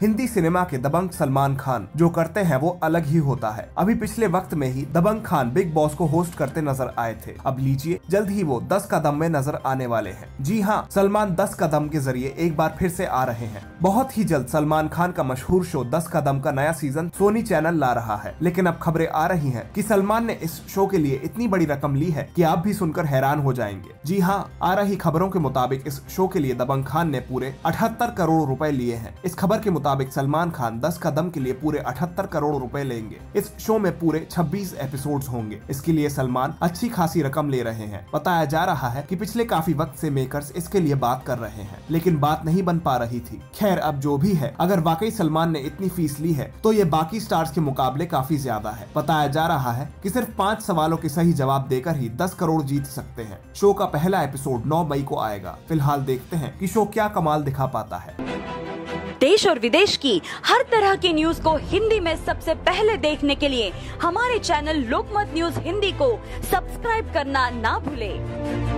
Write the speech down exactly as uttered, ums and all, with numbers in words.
Hindi cinema के दबंग सलमान खान जो करते हैं वो अलग ही होता है। अभी पिछले वक्त में ही दबंग खान बिग बॉस को होस्ट करते नजर आए थे। अब लीजिए जल्द ही वो दस का दम में नजर आने वाले हैं। जी हाँ, सलमान दस का दम के जरिए एक बार फिर से आ रहे हैं। बहुत ही जल्द सलमान खान का मशहूर शो दस का दम का नया सीजन सोनी चैनल ला रहा है। लेकिन अब खबरें आ रही हैं कि सलमान ने इस शो के लिए इतनी बड़ी रकम ली है कि आप भी सुनकर हैरान हो जाएंगे। जी हाँ, आ रही खबरों के मुताबिक इस शो के लिए दबंग खान ने पूरे अठहत्तर करोड़ रुपए लिए हैं। इस खबर के मुताबिक सलमान खान दस का दम के लिए पूरे अठहत्तर करोड़ रुपए लेंगे। इस शो में पूरे छब्बीस एपिसोड्स होंगे। इसके लिए सलमान अच्छी खासी रकम ले रहे हैं। बताया जा रहा है कि पिछले काफी वक्त से मेकर्स इसके लिए बात कर रहे हैं, लेकिन बात नहीं बन पा रही थी। खैर अब जो भी है, अगर वाकई सलमान ने इतनी फीस ली है तो ये बाकी स्टार्स के मुकाबले काफी ज्यादा है। बताया जा रहा है कि सिर्फ पांच सवालों के सही जवाब देकर ही दस करोड़ जीत सकते हैं। शो का पहला एपिसोड नौ मई को आएगा। फिलहाल देखते हैं कि शो क्या कमाल दिखा पाता है। देश और विदेश की हर तरह की न्यूज को हिंदी में सबसे पहले देखने के लिए हमारे चैनल लोकमत न्यूज़ हिंदी को सब्सक्राइब करना ना भूलें।